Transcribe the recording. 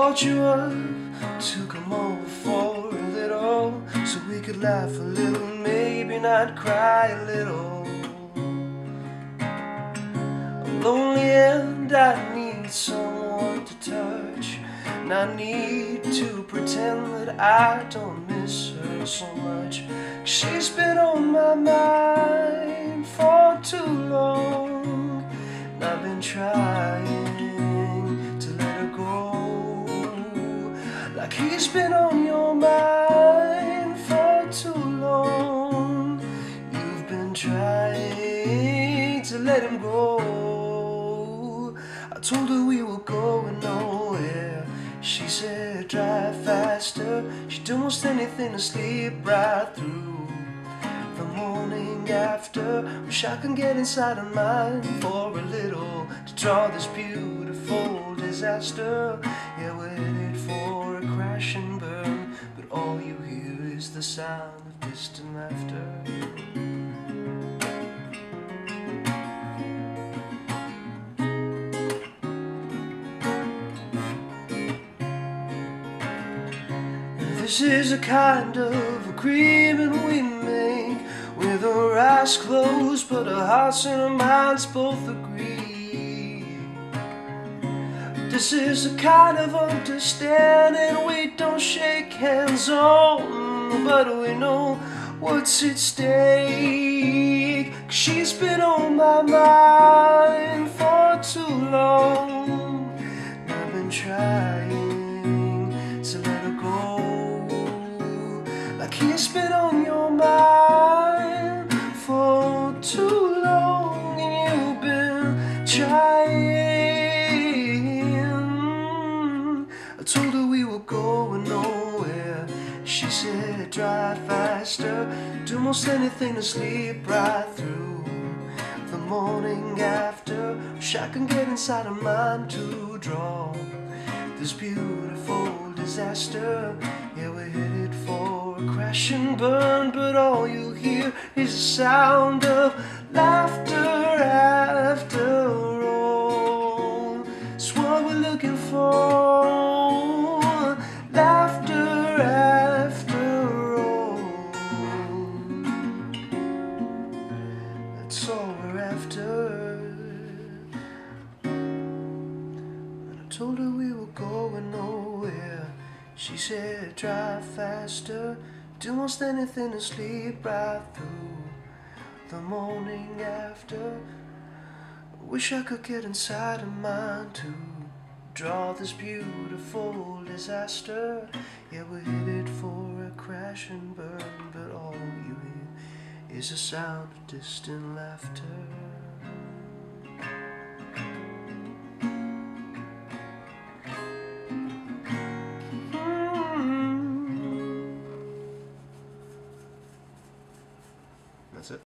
called you up to come over for a little, so we could laugh a little, maybe not cry a little. I'm lonely and I need someone to touch, and I need to pretend that I don't miss her so much. 'Cause she's been on my mind for too long, and I've been trying to let her go. Like he's been on your mind for too long, you've been trying to let him go. I told her we were going nowhere. She said drive faster. She'd almost anything to sleep right through the morning after. Wish I could get inside her mind for a little, to draw this beautiful disaster. Yeah, waited for a crash and burn, but all you hear is the sound of distant laughter. This is a kind of agreement we make, with our eyes closed, but our hearts and our minds both agree. This is a kind of understanding we don't shake hands on, but we know what's at stake. 'Cause she's been on my mind for too long, and I've been trying to let her go. Like he's been on your mind for too long, and you've been trying. I told her we were going nowhere. She said drive faster. Do most anything to sleep right through the morning after. Wish I could get inside her mind to draw this beautiful disaster. Yeah, we're headed for crash and burn, but all you hear is the sound of laughter. After all, it's what we're looking for. Laughter after all, that's all we're after. When I told her we were going nowhere, she said drive faster. Do most anything to sleep right through the morning after. I wish I could get inside of mine to draw this beautiful disaster. Yeah, we're headed for a crash and burn, but all you hear is the sound of distant laughter.